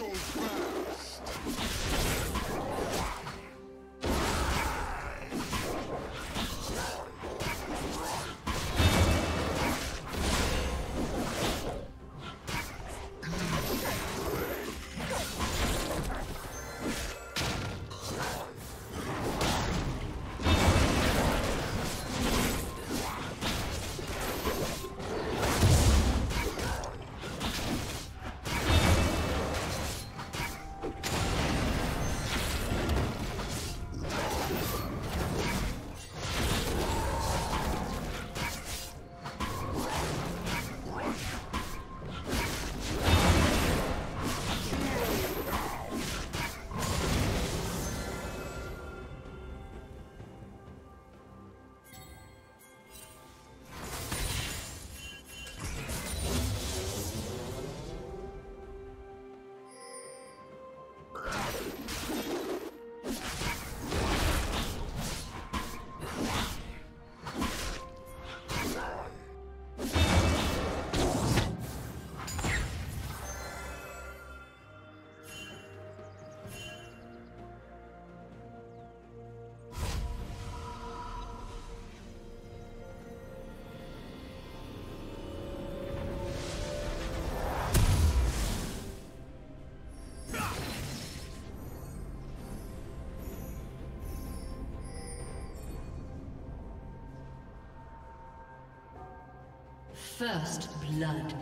so fast. First blood.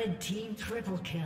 Red team triple kill.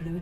Blue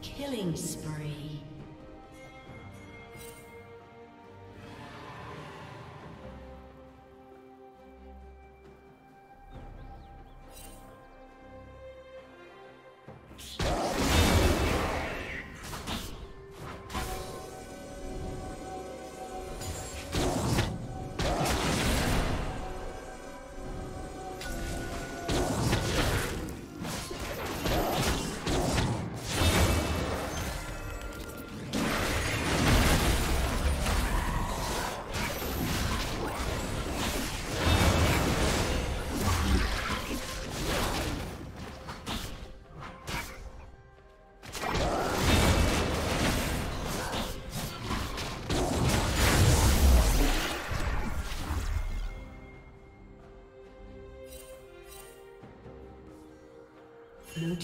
Killing spree. Blue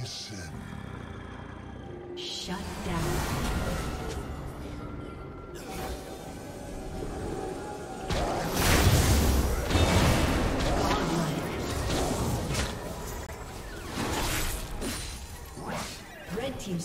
Listen. Shut down. Team's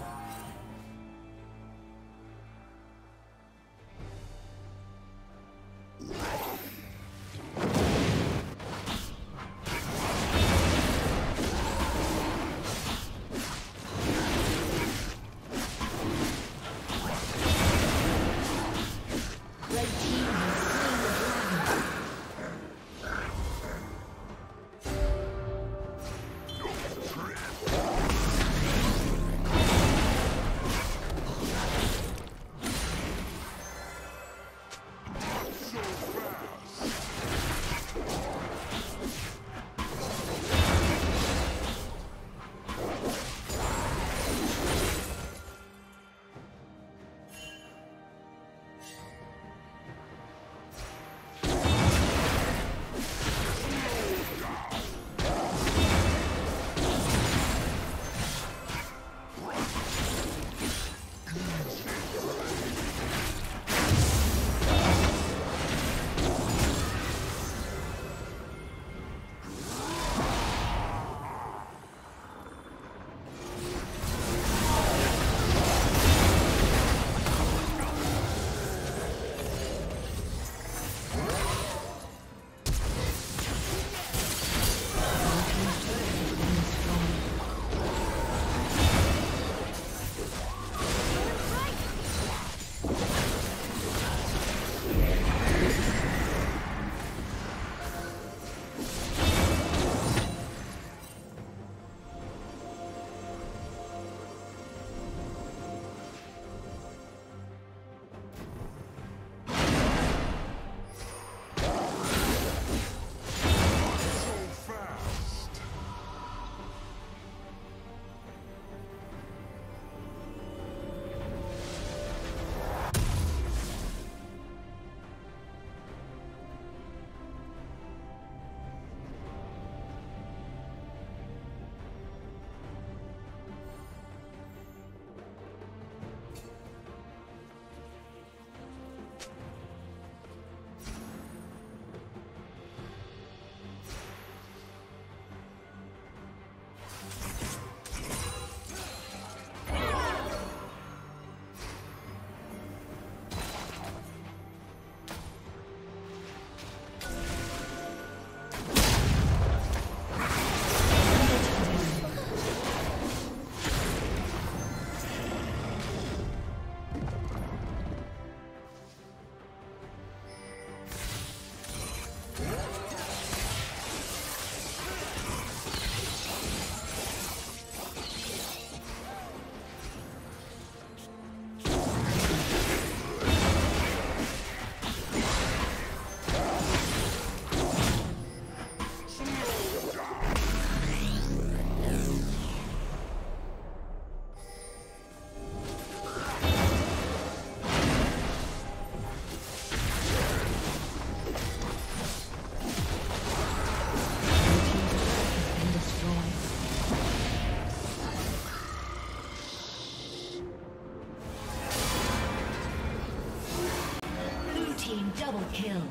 Double kill.